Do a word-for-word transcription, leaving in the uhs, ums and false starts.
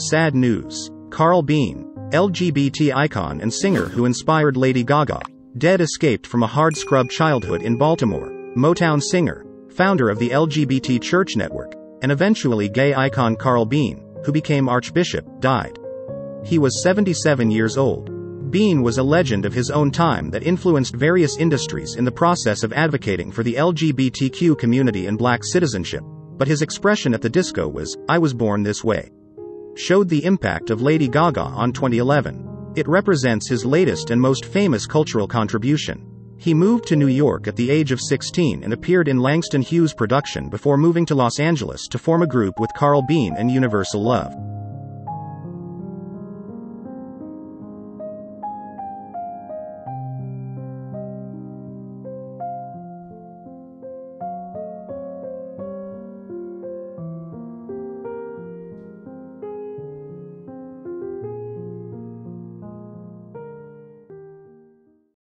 Sad news. Carl Bean, L G B T icon and singer who inspired Lady Gaga, dead, escaped from a hard scrub childhood in Baltimore. Motown singer, founder of the L G B T church network, and eventually gay icon Carl Bean, who became archbishop, died. He was seventy-seven years old. Bean was a legend of his own time that influenced various industries in the process of advocating for the L G B T Q community and black citizenship, but his expression at the disco was, "I was born this way," showed the impact of Lady Gaga on twenty eleven. It represents his latest and most famous cultural contribution. He moved to New York at the age of sixteen and appeared in Langston Hughes' production before moving to Los Angeles to form a group with Carl Bean and Universal Love.